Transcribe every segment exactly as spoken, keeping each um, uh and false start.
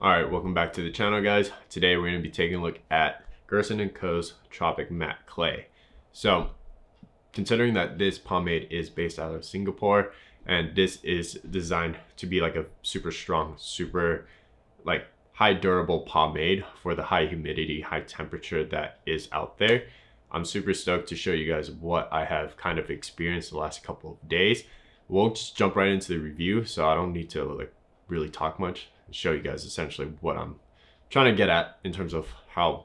All right, welcome back to the channel, guys. Today we're going to be taking a look at Gerson and Co.'s Tropic Matte Clay. So considering that this pomade is based out of Singapore and this is designed to be like a super strong, super like high durable pomade for the high humidity, high temperature that is out there, I'm super stoked to show you guys what I have kind of experienced the last couple of days. We'll just jump right into the review, so I don't need to like really talk much. Show you guys essentially what I'm trying to get at in terms of how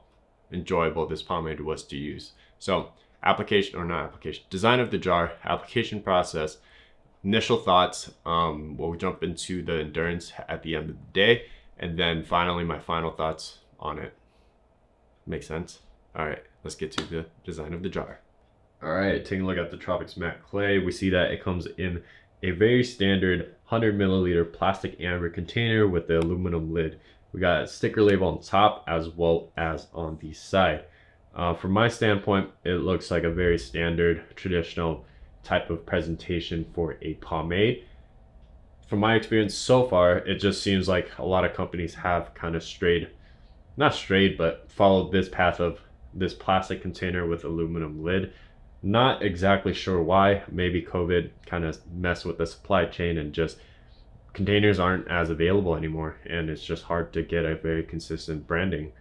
enjoyable this pomade was to use. So application or not application, design of the jar, application process, initial thoughts, um, we'll jump into the endurance at the end of the day, and then finally my final thoughts on it. Makes sense? All right, let's get to the design of the jar. All right, taking a look at the Tropic Matte Clay, we see that it comes in a very standard one hundred milliliter plastic amber container with the aluminum lid. We got a sticker label on top as well as on the side. Uh, from my standpoint, it looks like a very standard traditional type of presentation for a pomade. From my experience so far, it just seems like a lot of companies have kind of strayed, not strayed, but followed this path of this plastic container with aluminum lid. Not exactly sure why. Maybe COVID kind of messed with the supply chain and just containers aren't as available anymore, and it's just hard to get a very consistent branding.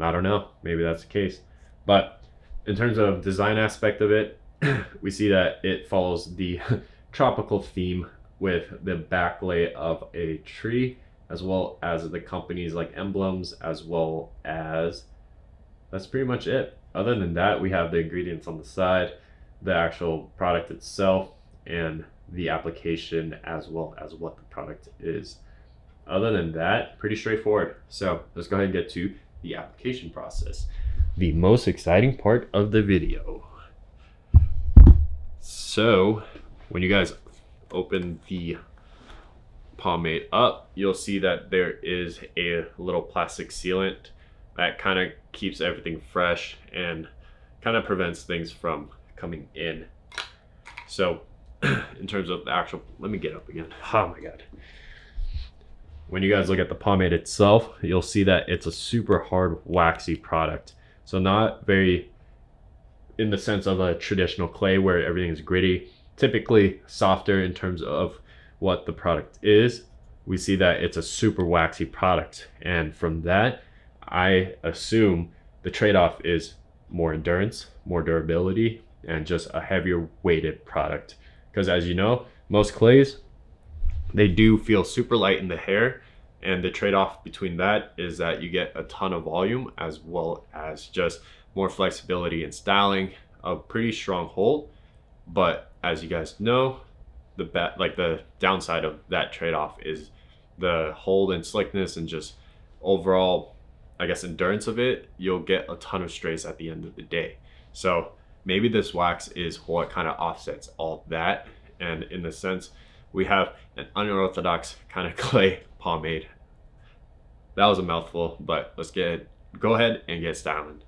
I don't know, maybe that's the case. But in terms of design aspect of it, we see that it follows the tropical theme with the backlay of a tree, as well as the company's like emblems, as well as that's pretty much it. Other than that, we have the ingredients on the side, the actual product itself, and the application as well as what the product is. Other than that, pretty straightforward. So let's go ahead and get to the application process, the most exciting part of the video. So when you guys open the pomade up, you'll see that there is a little plastic sealant that kind of keeps everything fresh and kind of prevents things from coming in. So in terms of the actual, let me get up again. Oh my God. When you guys look at the pomade itself, you'll see that it's a super hard waxy product. So not very in the sense of a traditional clay where everything is gritty, typically softer in terms of what the product is. We see that it's a super waxy product. And from that, I assume the trade-off is more endurance, more durability, and just a heavier weighted product. Because as you know, most clays, they do feel super light in the hair, and the trade-off between that is that you get a ton of volume as well as just more flexibility and styling, a pretty strong hold. But as you guys know, the ba- like the downside of that trade-off is the hold and slickness and just overall, I guess, endurance of it. You'll get a ton of strays at the end of the day. So maybe this wax is what kind of offsets all that. And in the sense, we have an unorthodox kind of clay pomade. That was a mouthful, but let's get go ahead and get styling.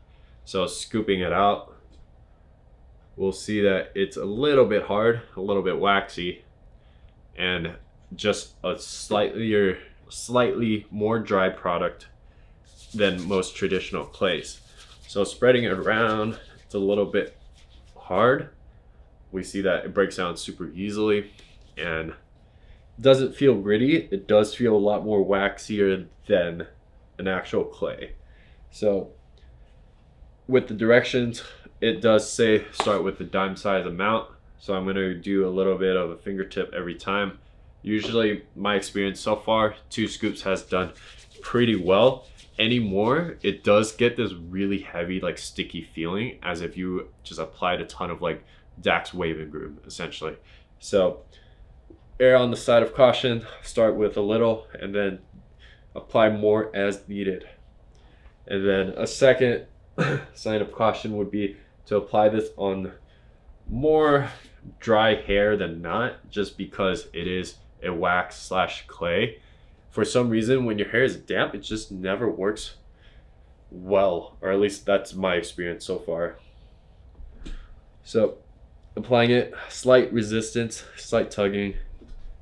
So scooping it out, we'll see that it's a little bit hard, a little bit waxy, and just a slightly, slightly more dry product than most traditional clays. So spreading it around, it's a little bit hard. We see that it breaks down super easily and doesn't feel gritty. It does feel a lot more waxier than an actual clay. So with the directions, it does say start with the dime size amount. So I'm gonna do a little bit of a fingertip every time. Usually my experience so far, two scoops has done pretty well. Anymore, it does get this really heavy, like sticky feeling, as if you just applied a ton of like Dax Wave and Groom, essentially. So err on the side of caution, start with a little and then apply more as needed. And then a second sign of caution would be to apply this on more dry hair than not, just because it is a wax slash clay. For some reason, when your hair is damp, it just never works well, or at least that's my experience so far. So applying it, slight resistance, slight tugging,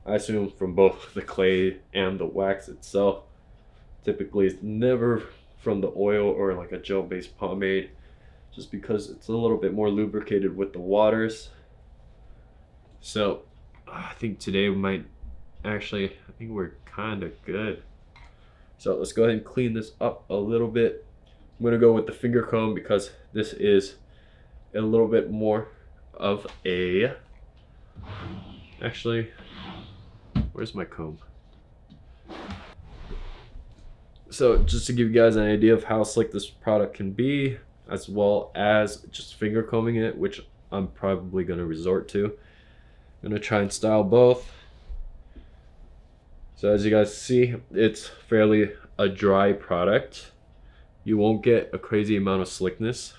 I assume from both the clay and the wax itself. Typically it's never from the oil or like a gel-based pomade, just because it's a little bit more lubricated with the waters. So I think today we might actually, I think we're kind of good. So let's go ahead and clean this up a little bit. I'm gonna go with the finger comb because this is a little bit more of a, actually, where's my comb? So just to give you guys an idea of how slick this product can be, as well as just finger combing it, which I'm probably gonna resort to. I'm gonna try and style both. So as you guys see, it's fairly a dry product. You won't get a crazy amount of slickness.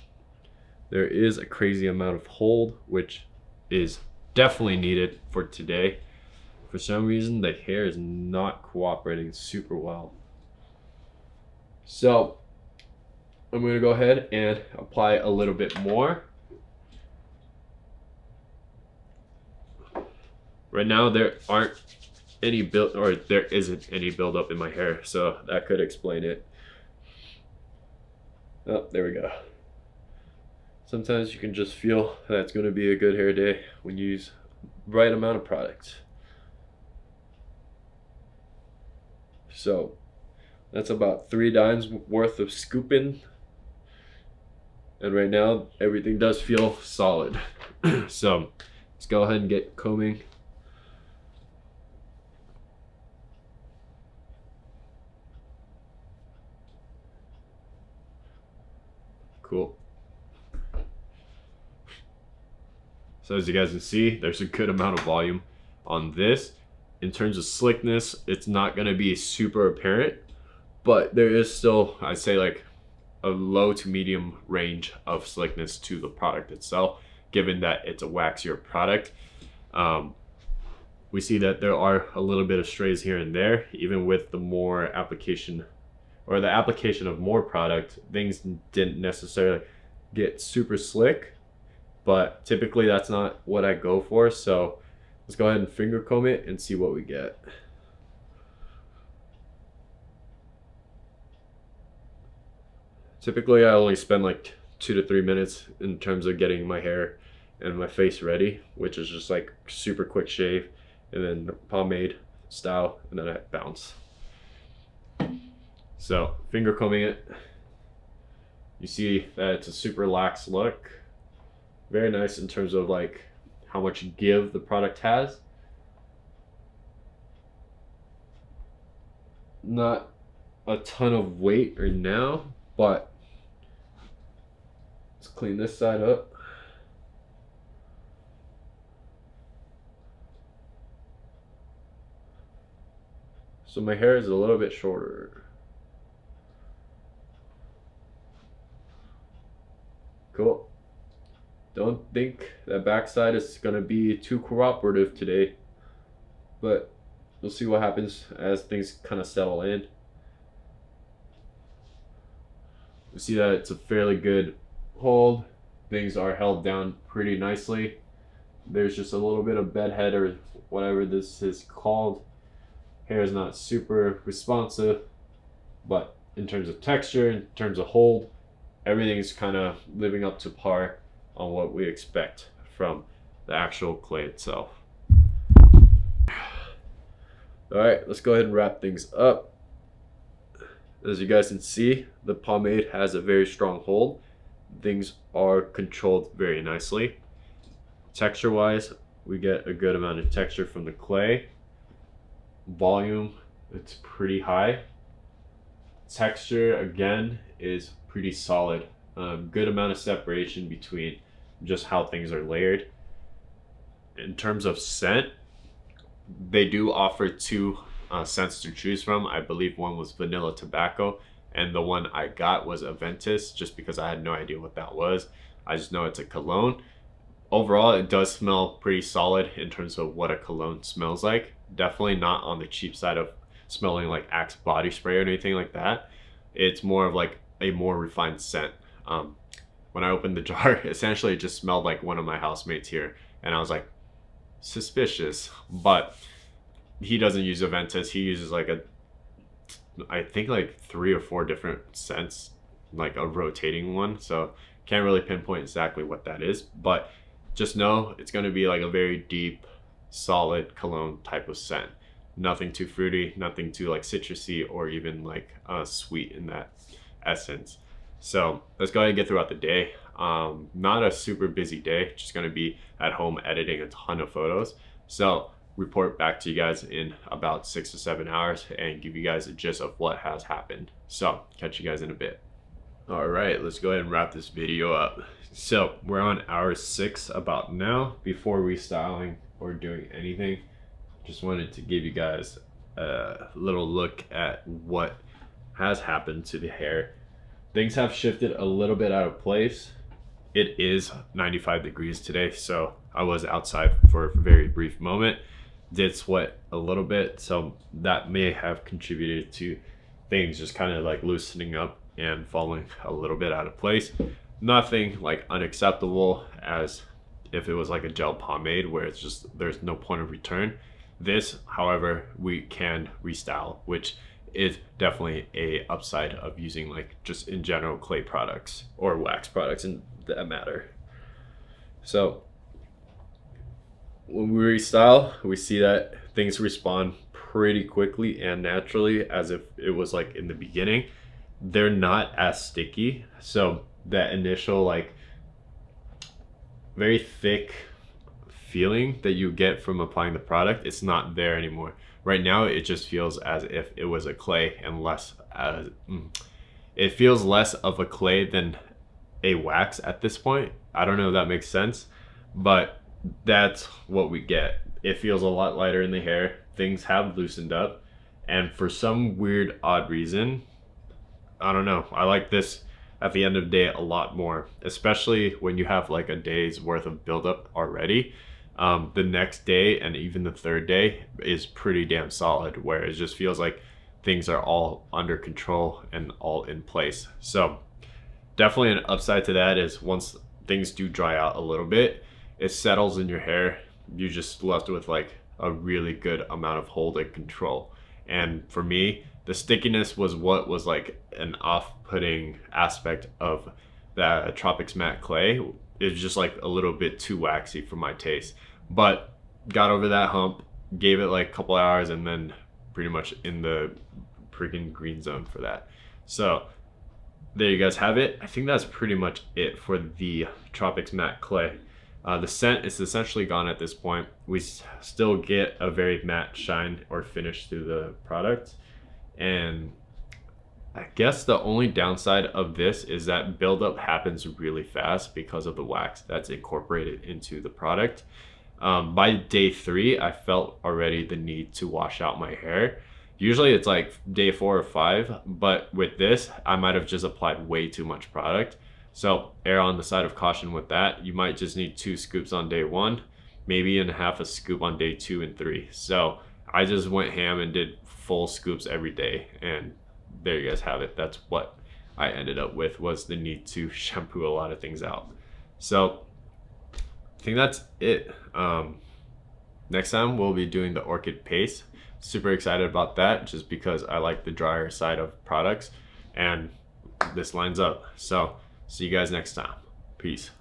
There is a crazy amount of hold, which is definitely needed for today. For some reason, the hair is not cooperating super well. So I'm gonna go ahead and apply a little bit more. Right now there aren't any build, or there isn't any buildup in my hair, so that could explain it. Oh, there we go. Sometimes you can just feel that it's gonna be a good hair day when you use the right amount of product. So that's about three dimes worth of scooping. And right now, everything does feel solid. So let's go ahead and get combing. Cool. So as you guys can see, there's a good amount of volume on this. In terms of slickness, it's not gonna be super apparent, but there is still, I'd say, like a low to medium range of slickness to the product itself, given that it's a waxier product. Um, we see that there are a little bit of strays here and there, even with the more application or the application of more product, things didn't necessarily get super slick, but typically that's not what I go for. So let's go ahead and finger comb it and see what we get. Typically, I only spend like two to three minutes in terms of getting my hair and my face ready, which is just like super quick shave and then pomade, style, and then I bounce. So finger combing it, you see that it's a super lax look. Very nice in terms of like how much give the product has. Not a ton of weight right now, but let's clean this side up. So my hair is a little bit shorter. Cool. Don't think that backside is gonna be too cooperative today, but we'll see what happens as things kind of settle in. You see that it's a fairly good hold. Things are held down pretty nicely. There's just a little bit of bedhead or whatever this is called. Hair is not super responsive, but in terms of texture, in terms of hold, everything is kind of living up to par on what we expect from the actual clay itself. All right, let's go ahead and wrap things up. As you guys can see, the pomade has a very strong hold. Things are controlled very nicely. Texture wise, we get a good amount of texture from the clay. Volume, it's pretty high. Texture, again, is pretty solid. Um, good amount of separation between just how things are layered. In terms of scent, they do offer two Uh, scents to choose from. I believe one was vanilla tobacco and the one I got was Aventus, just because I had no idea what that was. I just know it's a cologne. Overall, it does smell pretty solid in terms of what a cologne smells like. Definitely not on the cheap side of smelling like Axe body spray or anything like that. It's more of like a more refined scent. Um, when I opened the jar, essentially it just smelled like one of my housemates here, and I was like, suspicious. But he doesn't use Aventus, he uses like a I think like three or four different scents, like a rotating one. So can't really pinpoint exactly what that is, but just know it's going to be like a very deep, solid cologne type of scent. Nothing too fruity, nothing too like citrusy or even like uh, sweet in that essence. So let's go ahead and get throughout the day. Um, not a super busy day, just going to be at home editing a ton of photos. So report back to you guys in about six to seven hours and give you guys a gist of what has happened. So catch you guys in a bit. All right, let's go ahead and wrap this video up. So we're on hour six about now. Before restyling or doing anything, just wanted to give you guys a little look at what has happened to the hair. Things have shifted a little bit out of place. It is ninety-five degrees today, so I was outside for a very brief moment, did sweat a little bit, so that may have contributed to things just kind of like loosening up and falling a little bit out of place. Nothing like unacceptable, as if it was like a gel pomade where it's just there's no point of return. This, however, we can restyle, which is definitely a upside of using like just in general clay products or wax products in that matter. So when we restyle, we see that things respond pretty quickly and naturally as if it was like in the beginning. They're not as sticky, so that initial like very thick feeling that you get from applying the product, it's not there anymore. Right now it just feels as if it was a clay and less as mm, it feels less of a clay than a wax at this point. I don't know if that makes sense, but that's what we get. It feels a lot lighter in the hair. Things have loosened up, and for some weird odd reason, I don't know, I like this at the end of the day a lot more, especially when you have like a day's worth of buildup already. Um, the next day and even the third day is pretty damn solid, where it just feels like things are all under control and all in place. So definitely an upside to that is once things do dry out a little bit, it settles in your hair. You're just left with like a really good amount of hold and control. And for me, the stickiness was what was like an off-putting aspect of that Tropic Matte Clay. It's just like a little bit too waxy for my taste, but got over that hump, gave it like a couple hours, and then pretty much in the freaking green zone for that. So there you guys have it. I think that's pretty much it for the Tropic Matte Clay. Uh, the scent is essentially gone at this point. We still get a very matte shine or finish through the product, and I guess the only downside of this is that buildup happens really fast because of the wax that's incorporated into the product. Um, by day three, I felt already the need to wash out my hair. Usually it's like day four or five, but with this, I might have just applied way too much product. So err on the side of caution with that. You might just need two scoops on day one, maybe even half a scoop on day two and three. So I just went ham and did full scoops every day, and there you guys have it. That's what I ended up with, was the need to shampoo a lot of things out. So I think that's it. Um, next time we'll be doing the orchid paste. Super excited about that, just because I like the drier side of products and this lines up. So see you guys next time. Peace.